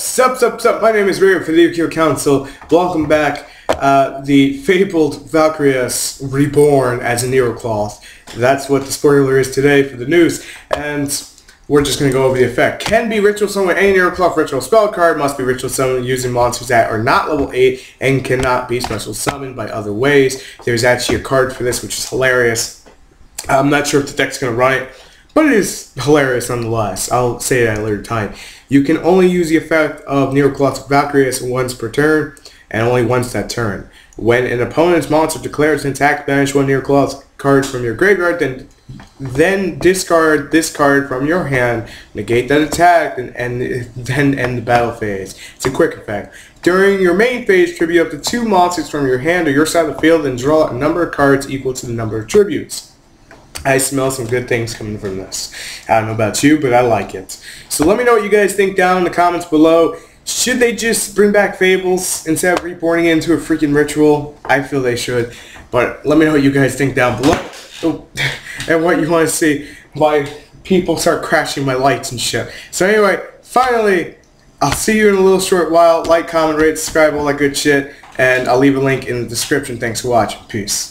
Sup, my name is Ryo for the Yugioh Council. Welcome back. The fabled Valkyrus reborn as a Necloth. That's what the spoiler is today for the news, and we're just going to go over the effect. Can be ritual summoned with any Necloth ritual spell card, must be ritual summoned using monsters that are not level 8, and cannot be special summoned by other ways. There's actually a card for this, which is hilarious. I'm not sure if the deck's going to run it, but it is hilarious nonetheless. I'll say it at a later time. You can only use the effect of Necloth of Valkyrus once per turn, and only once that turn. When an opponent's monster declares an attack, banish one Necloth card from your graveyard, then discard this card from your hand, negate that attack, and then end the battle phase. It's a quick effect. During your main phase, tribute up to 2 monsters from your hand or your side of the field, and draw a number of cards equal to the number of tributes. I smell some good things coming from this. I don't know about you, but I like it. So let me know what you guys think down in the comments below. Should they just bring back Fables instead of reborning it into a freaking ritual? I feel they should. But let me know what you guys think down below. And what you want to see. Why people start crashing my lights and shit. So anyway, finally, I'll see you in a little short while. Like, comment, rate, subscribe, all that good shit. And I'll leave a link in the description. Thanks for watching. Peace.